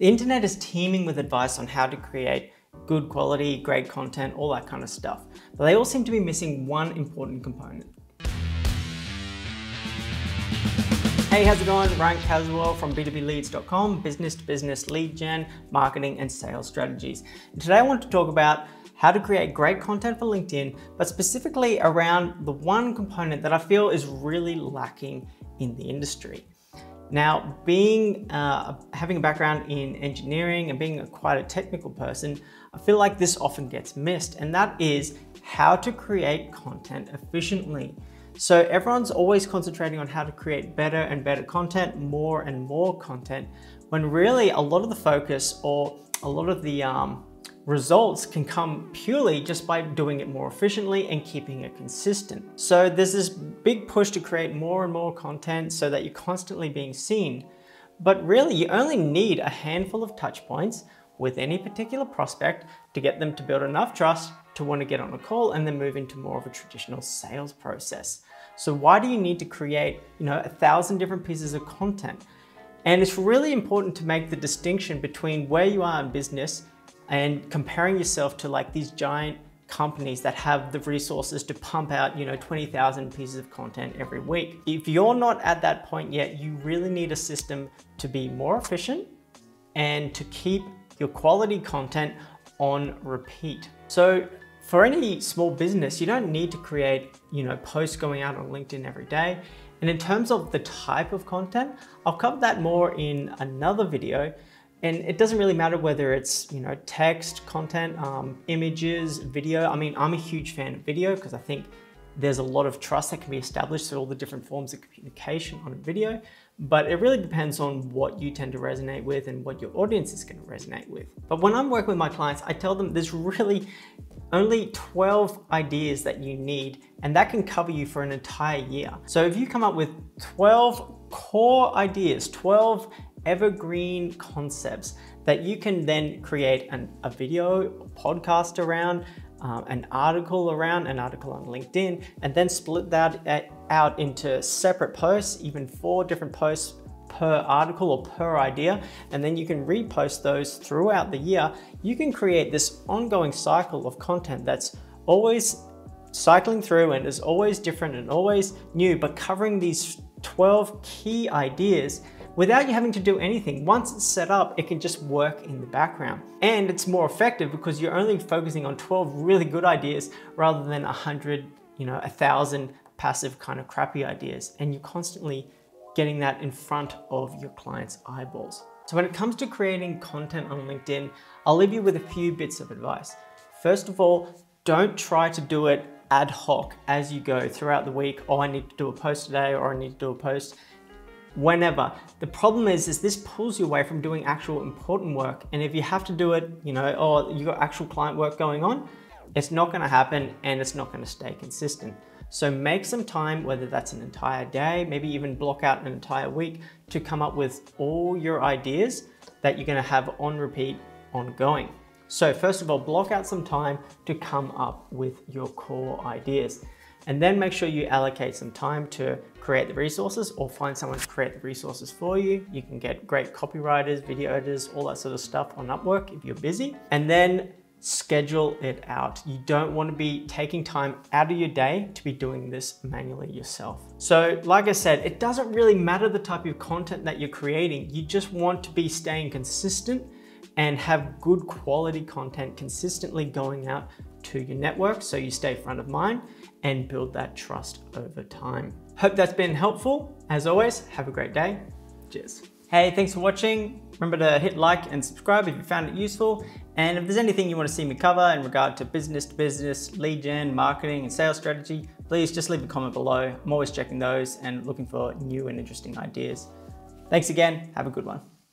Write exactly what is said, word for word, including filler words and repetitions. The internet is teeming with advice on how to create good quality, great content, all that kind of stuff. But they all seem to be missing one important component. Hey, how's it going? Ryan Caswell from b two b leads dot com, business to business lead gen, marketing and sales strategies. And today I want to talk about how to create great content for LinkedIn, but specifically around the one component that I feel is really lacking in the industry. Now, being uh, having a background in engineering and being a, quite a technical person, I feel like this often gets missed, and that is how to create content efficiently. So everyone's always concentrating on how to create better and better content, more and more content, when really a lot of the focus or a lot of the um, results can come purely just by doing it more efficiently and keeping it consistent. So there's this big push to create more and more content so that you're constantly being seen. But really, you only need a handful of touch points with any particular prospect to get them to build enough trust to want to get on a call and then move into more of a traditional sales process. So why do you need to create, you know, a thousand different pieces of content? And it's really important to make the distinction between where you are in business and comparing yourself to like these giant companies that have the resources to pump out, you know, twenty thousand pieces of content every week. If you're not at that point yet, you really need a system to be more efficient and to keep your quality content on repeat. So for any small business, you don't need to create, you know, posts going out on LinkedIn every day. And in terms of the type of content, I'll cover that more in another video. And it doesn't really matter whether it's, you know, text, content, um, images, video. I mean, I'm a huge fan of video because I think there's a lot of trust that can be established through all the different forms of communication on a video. But it really depends on what you tend to resonate with and what your audience is going to resonate with. But when I'm working with my clients, I tell them there's really only twelve ideas that you need, and that can cover you for an entire year. So if you come up with twelve core ideas, twelve evergreen concepts that you can then create an, a video, a podcast around, um, an article around, an article on LinkedIn, and then split that out into separate posts, even four different posts per article or per idea, and then you can repost those throughout the year. You can create this ongoing cycle of content that's always cycling through and is always different and always new, but covering these twelve key ideas without you having to do anything. Once it's set up, it can just work in the background. And it's more effective because you're only focusing on twelve really good ideas rather than a hundred, you know, a thousand passive kind of crappy ideas. And you're constantly getting that in front of your clients' eyeballs. So when it comes to creating content on LinkedIn, I'll leave you with a few bits of advice. First of all, don't try to do it ad hoc as you go throughout the week. Oh, I need to do a post today, or I need to do a post whenever. The problem is, is this pulls you away from doing actual important work. And if you have to do it, you know, or you got actual client work going on, it's not going to happen and it's not going to stay consistent. So make some time, whether that's an entire day, maybe even block out an entire week to come up with all your ideas that you're going to have on repeat ongoing. So first of all, block out some time to come up with your core ideas. And then make sure you allocate some time to create the resources or find someone to create the resources for you. You can get great copywriters, video editors, all that sort of stuff on Upwork if you're busy. And then schedule it out. You don't want to be taking time out of your day to be doing this manually yourself. So like I said, it doesn't really matter the type of content that you're creating. You just want to be staying consistent and have good quality content consistently going out to your network so you stay front of mind and build that trust over time. Hope that's been helpful. As always, have a great day. Cheers. Hey, thanks for watching. Remember to hit like and subscribe if you found it useful. And if there's anything you want to see me cover in regard to business to business, lead gen, marketing and sales strategy, please just leave a comment below. I'm always checking those and looking for new and interesting ideas. Thanks again. Have a good one.